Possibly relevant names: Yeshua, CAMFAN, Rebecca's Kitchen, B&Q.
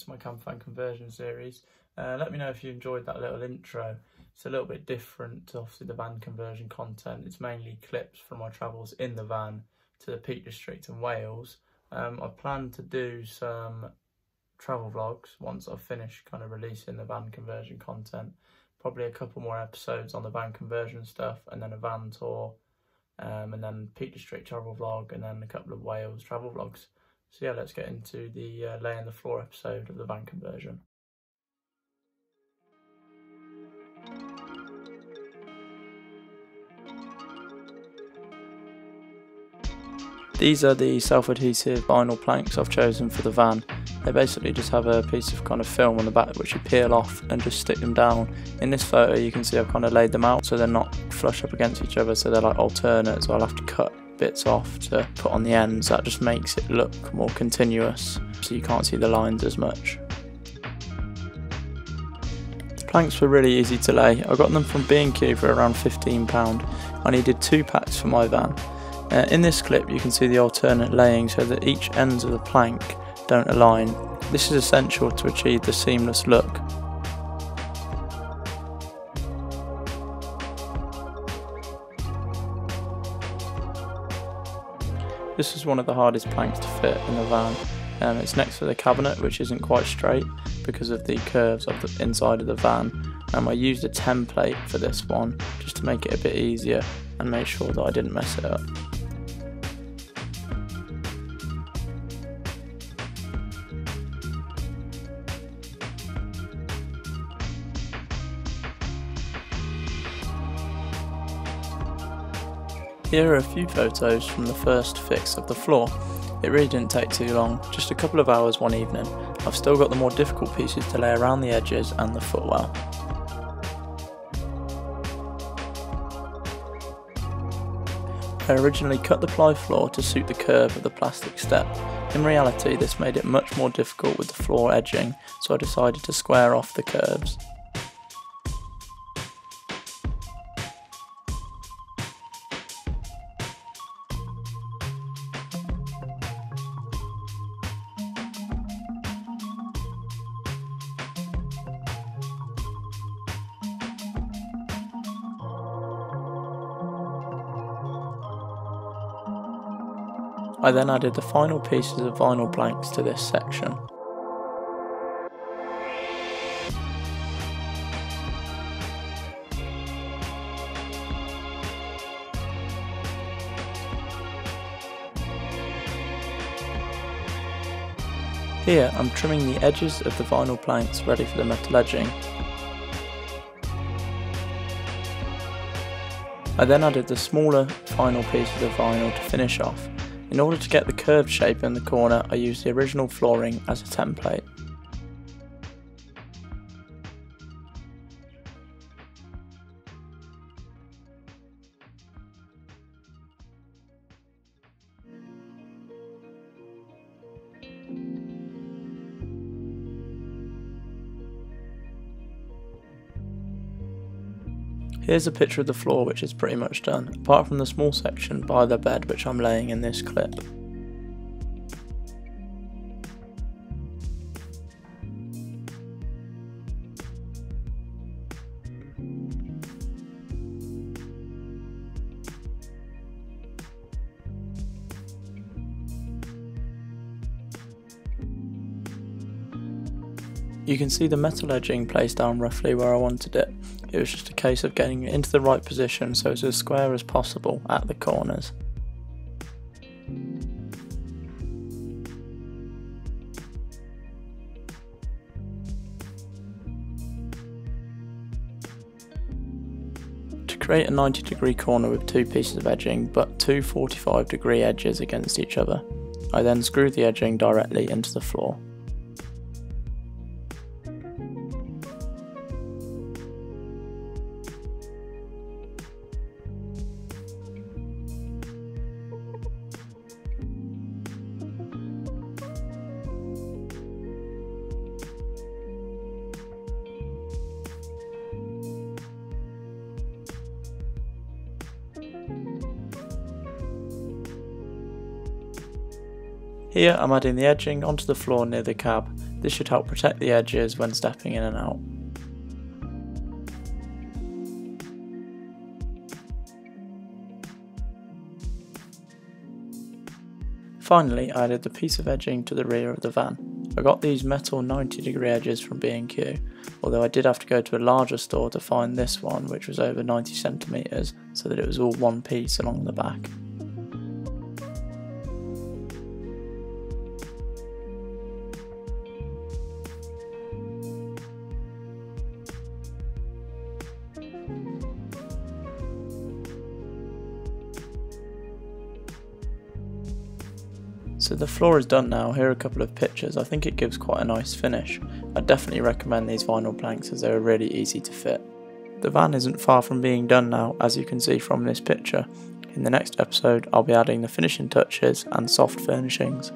to my CAMFAN conversion series. Let me know if you enjoyed that little intro. It's a little bit different to obviously the van conversion content. It's mainly clips from my travels in the van to the Peak District in Wales. I plan to do some travel vlogs once I've finished kind of releasing the van conversion content. Probably a couple more episodes on the van conversion stuff, and then a van tour, and then Peak District travel vlog, and then a couple of Wales travel vlogs. So yeah, let's get into the laying the floor episode of the van conversion. These are the self-adhesive vinyl planks I've chosen for the van. They basically just have a piece of kind of film on the back which you peel off and just stick them down. In this photo you can see I've kind of laid them out so they're not flush up against each other, so they're like alternate, so I'll have to cut bits off to put on the ends. That just makes it look more continuous so you can't see the lines as much. The planks were really easy to lay. I got them from B&Q for around £15. I needed 2 packs for my van. In this clip you can see the alternate laying so that each ends of the plank don't align. This is essential to achieve the seamless look. This is one of the hardest planks to fit in the van. It's next to the cabinet, which isn't quite straight because of the curves of the inside of the van. I used a template for this one just to make it a bit easier and make sure that I didn't mess it up. Here are a few photos from the first fix of the floor. It really didn't take too long, just a couple of hours one evening. I've still got the more difficult pieces to lay around the edges and the footwell. I originally cut the ply floor to suit the curve of the plastic step. In reality, this made it much more difficult with the floor edging, so I decided to square off the curves. I then added the final pieces of vinyl planks to this section. Here I'm trimming the edges of the vinyl planks ready for the metal edging. I then added the smaller final pieces of vinyl to finish off. In order to get the curved shape in the corner, I used the original flooring as a template. Here's a picture of the floor, which is pretty much done, apart from the small section by the bed which I'm laying in this clip. You can see the metal edging placed down roughly where I wanted it. It was just a case of getting it into the right position so it's as square as possible at the corners. To create a 90-degree corner with 2 pieces of edging, but 2 45-degree edges against each other, I then screw the edging directly into the floor. Here I'm adding the edging onto the floor near the cab. This should help protect the edges when stepping in and out. Finally, I added the piece of edging to the rear of the van. I got these metal 90-degree edges from B&Q, although I did have to go to a larger store to find this one, which was over 90 centimeters, so that it was all one piece along the back. So the floor is done now. Here are a couple of pictures. I think it gives quite a nice finish. I definitely recommend these vinyl planks as they were really easy to fit. The van isn't far from being done now, as you can see from this picture. In the next episode I'll be adding the finishing touches and soft furnishings.